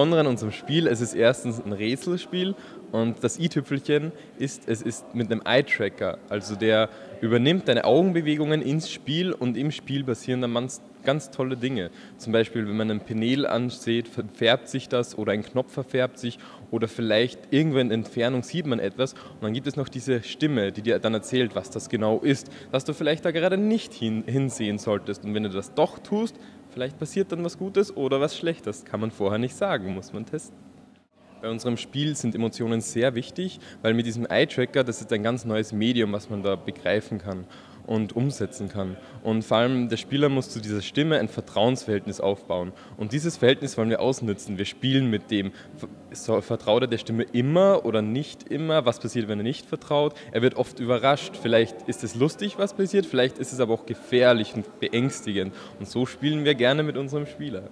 Besondere an unserem Spiel, es ist erstens ein Rätselspiel und das i-Tüpfelchen ist, es ist mit einem Eye-Tracker, also der übernimmt deine Augenbewegungen ins Spiel und im Spiel passieren dann ganz tolle Dinge. Zum Beispiel, wenn man ein Penel ansieht, verfärbt sich das oder ein Knopf verfärbt sich oder vielleicht irgendwo in Entfernung sieht man etwas und dann gibt es noch diese Stimme, die dir dann erzählt, was das genau ist, dass du vielleicht da gerade nicht hinsehen solltest und wenn du das doch tust, vielleicht passiert dann was Gutes oder was Schlechtes, kann man vorher nicht sagen, muss man testen. Bei unserem Spiel sind Emotionen sehr wichtig, weil mit diesem Eye-Tracker, das ist ein ganz neues Medium, was man da begreifen kann und umsetzen kann. Und vor allem der Spieler muss zu dieser Stimme ein Vertrauensverhältnis aufbauen. Und dieses Verhältnis wollen wir ausnutzen. Wir spielen mit dem, vertraut er der Stimme immer oder nicht immer? Was passiert, wenn er nicht vertraut? Er wird oft überrascht. Vielleicht ist es lustig, was passiert, vielleicht ist es aber auch gefährlich und beängstigend. Und so spielen wir gerne mit unserem Spieler.